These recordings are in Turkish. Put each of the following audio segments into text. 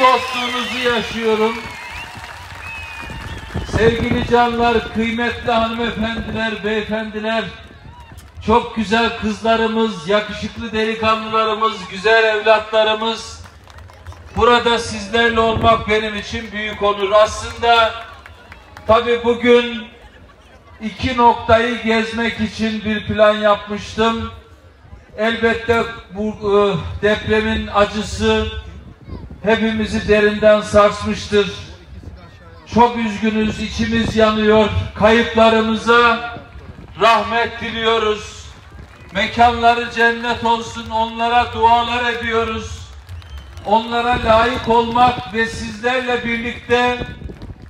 dostluğunuzu yaşıyorum. Sevgili canlar, kıymetli hanımefendiler, beyefendiler, çok güzel kızlarımız, yakışıklı delikanlılarımız, güzel evlatlarımız, burada sizlerle olmak benim için büyük onur. Aslında tabii bugün iki noktayı gezmek için bir plan yapmıştım. Elbette bu depremin acısı hepimizi derinden sarsmıştır. Çok üzgünüz, içimiz yanıyor. Kayıplarımıza rahmet diliyoruz. Mekanları cennet olsun, onlara dualar ediyoruz. Onlara layık olmak ve sizlerle birlikte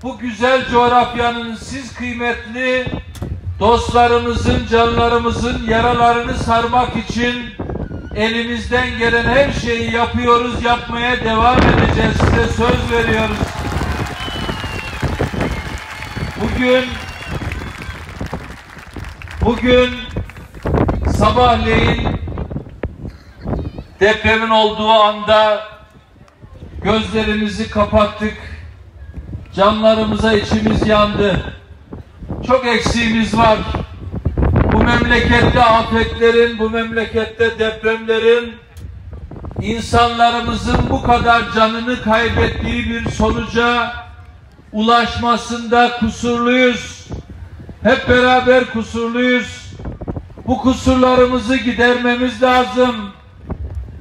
bu güzel coğrafyanın, siz kıymetli dostlarımızın, canlarımızın yaralarını sarmak için elimizden gelen her şeyi yapıyoruz, yapmaya devam edeceğiz. Size söz veriyoruz. Bugün sabahleyin depremin olduğu anda gözlerimizi kapattık. Canlarımıza içimiz yandı. Çok eksiğimiz var. Bu memlekette afetlerin, bu memlekette depremlerin insanlarımızın bu kadar canını kaybettiği bir sonuca ulaşmasında kusurluyuz. Hep beraber kusurluyuz. Bu kusurlarımızı gidermemiz lazım.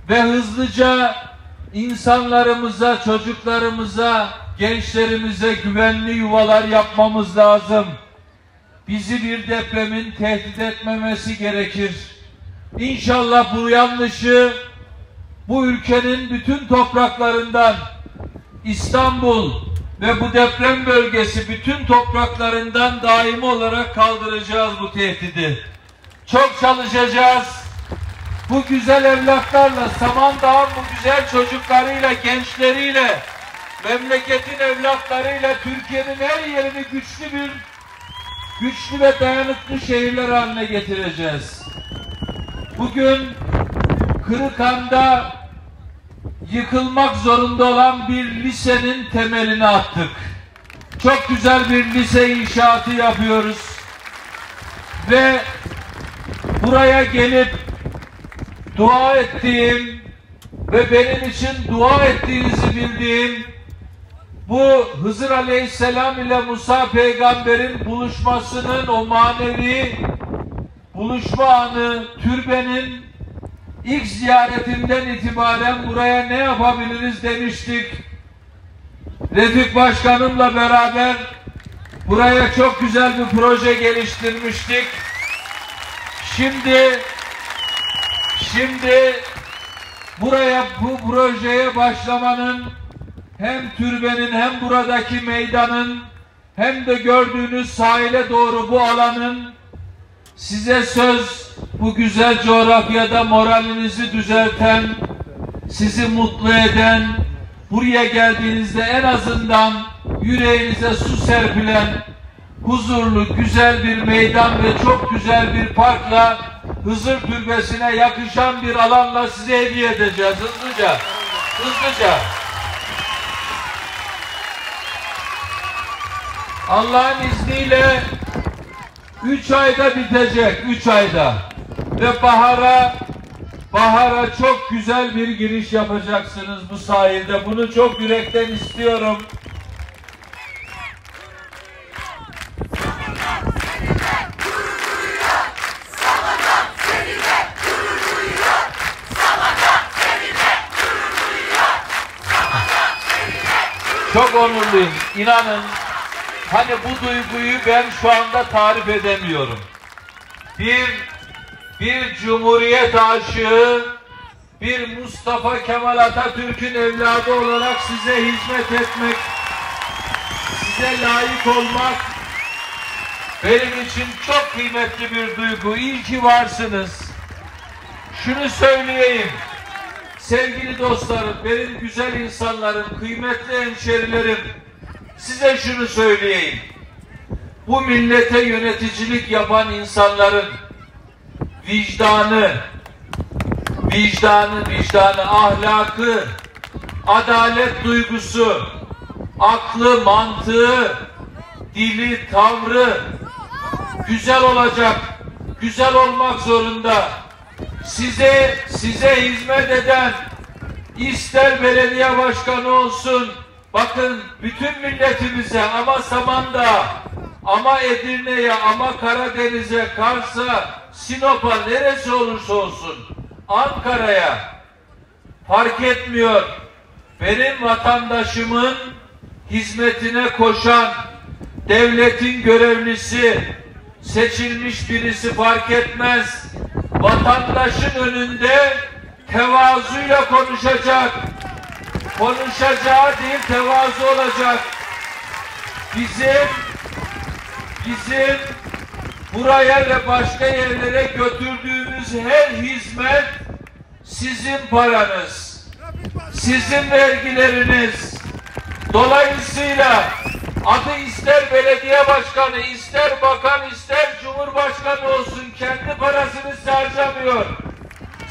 Ve hızlıca insanlarımıza, çocuklarımıza, gençlerimize güvenli yuvalar yapmamız lazım. Bizi bir depremin tehdit etmemesi gerekir. İnşallah bu yanlışı bu ülkenin bütün topraklarından, İstanbul ve bu deprem bölgesi bütün topraklarından daimi olarak kaldıracağız bu tehdidi. Çok çalışacağız. Bu güzel evlatlarla, Samandağ'ın bu güzel çocuklarıyla, gençleriyle, memleketin evlatlarıyla Türkiye'nin her yerini güçlü ve dayanıklı şehirler haline getireceğiz. Bugün Kırıkan'da yıkılmak zorunda olan bir lisenin temelini attık. Çok güzel bir lise inşaatı yapıyoruz. Ve buraya gelip dua ettiğim ve benim için dua ettiğinizi bildiğim bu Hızır Aleyhisselam ile Musa peygamberin buluşmasının o manevi buluşma anı, türbenin ilk ziyaretimden itibaren buraya ne yapabiliriz demiştik. Recep başkanımla beraber buraya çok güzel bir proje geliştirmiştik. Şimdi bu projeye başlamanın hem türbenin hem buradaki meydanın hem de gördüğünüz sahile doğru bu alanın, size söz, bu güzel coğrafyada moralinizi düzelten, sizi mutlu eden, buraya geldiğinizde en azından yüreğinize su serpilen huzurlu, güzel bir meydan ve çok güzel bir parkla, Hızır Türbesi'ne yakışan bir alanla size hediye edeceğiz. Hızlıca. Allah'ın izniyle 3 ayda bitecek, 3 ayda. Ve bahara çok güzel bir giriş yapacaksınız bu sahilde. Bunu çok yürekten istiyorum. Çok onurluyum. İnanın, hani bu duyguyu ben şu anda tarif edemiyorum. Bir Cumhuriyet aşığı, bir Mustafa Kemal Atatürk'ün evladı olarak size hizmet etmek, size layık olmak benim için çok kıymetli bir duygu. İyi ki varsınız. Şunu söyleyeyim. Sevgili dostlarım, benim güzel insanlarım, kıymetli hemşerilerim, size şunu söyleyeyim. Bu millete yöneticilik yapan insanların vicdanı, ahlakı, adalet duygusu, aklı, mantığı, dili, tavrı güzel olacak, güzel olmak zorunda. Size hizmet eden, ister belediye başkanı olsun, bakın bütün milletimize, ama Samandağ, ama Edirne'ye, ama Karadeniz'e, Kars'a, Sinop'a, neresi olursa olsun, Ankara'ya, fark etmiyor. Benim vatandaşımın hizmetine koşan devletin görevlisi, seçilmiş birisi fark etmez, vatandaşın önünde tevazuyla konuşacak. Konuşacağı değil, tevazu olacak. Bizim buraya ve başka yerlere götürdüğümüz her hizmet sizin paranız, sizin vergileriniz. Dolayısıyla adı ister belediye başkanı, ister bakan, ister cumhurbaşkanı olsun, kendi parasını size harcamıyor.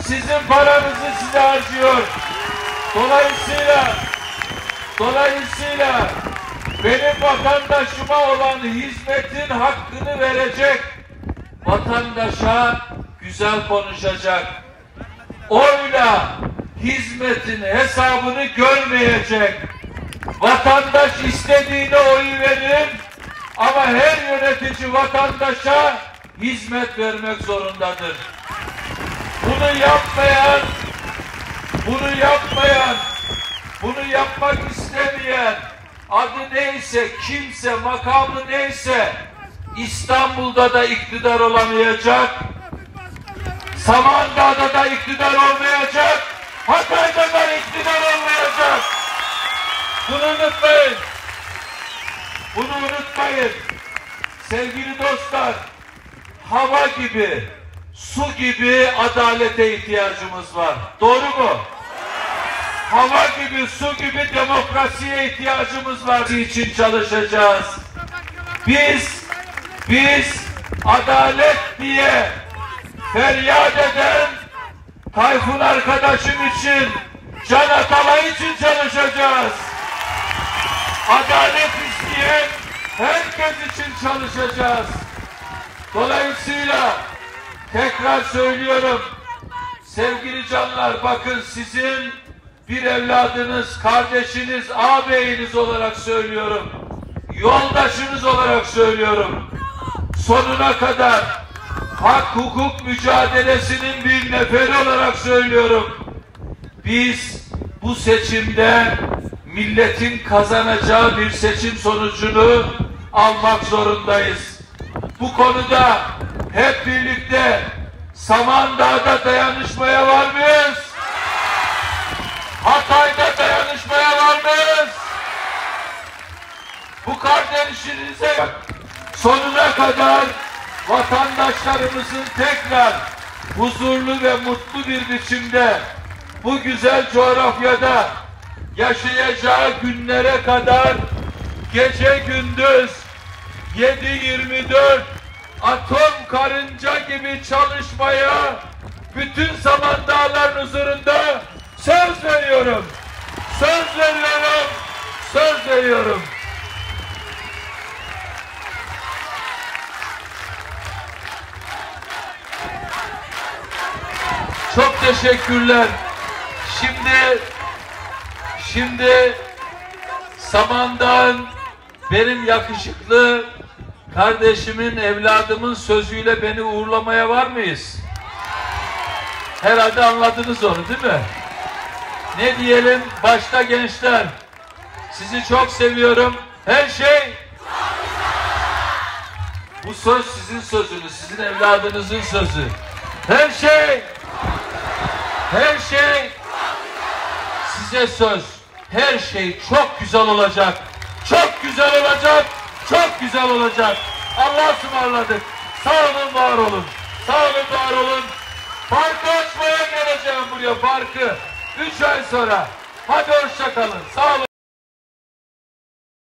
Sizin paranızı size harcıyor. Dolayısıyla benim vatandaşıma olan hizmetin hakkını verecek, vatandaşa güzel konuşacak, oyla hizmetin hesabını görmeyecek. Vatandaş istediğine oyu verir ama her yönetici vatandaşa hizmet vermek zorundadır. Bunu yapmak istemeyen, adı neyse, kimse, makamı neyse, İstanbul'da da iktidar olamayacak, Samandağ'da da iktidar olmayacak, Hatay'da da iktidar olmayacak. Bunu unutmayın. Sevgili dostlar, hava gibi, su gibi adalete ihtiyacımız var. Doğru mu? Hava gibi, su gibi demokrasiye ihtiyacımız var. İçin çalışacağız. Biz adalet diye feryat eden Tayfun arkadaşım için, Can Atalay için çalışacağız. Adalet isteyen herkes için çalışacağız. Dolayısıyla tekrar söylüyorum, sevgili canlar, bakın sizin bir evladınız, kardeşiniz, ağabeyiniz olarak söylüyorum, yoldaşınız olarak söylüyorum. Sonuna kadar hak hukuk mücadelesinin bir neferi olarak söylüyorum. Biz bu seçimde milletin kazanacağı bir seçim sonucunu almak zorundayız. Bu konuda hep birlikte Samandağ'da dayanışmaya var mıyız? Hatay'da dayanışmaya var mıyız? Bu kardeşinize sonuna kadar vatandaşlarımızın tekrar huzurlu ve mutlu bir biçimde bu güzel coğrafyada yaşayacağı günlere kadar gece gündüz 7/24 atom karınca gibi çalışmaya bütün Samandağların huzurunda söz veriyorum. Çok teşekkürler. Şimdi Samandağ'ın, benim yakışıklı kardeşimin, evladımın sözüyle beni uğurlamaya var mıyız? Herhalde anladınız onu, değil mi? Ne diyelim? Başta gençler, sizi çok seviyorum. Her şey, bu söz sizin sözünüz, sizin evladınızın sözü. Her şey size söz. Her şey çok güzel olacak. Çok güzel olacak. Allah'a ısmarladık. Sağ olun, var olun. Parkı açmaya geleceğim buraya, parkı. 3 ay sonra. Hadi hoşça kalın. Sağ olun.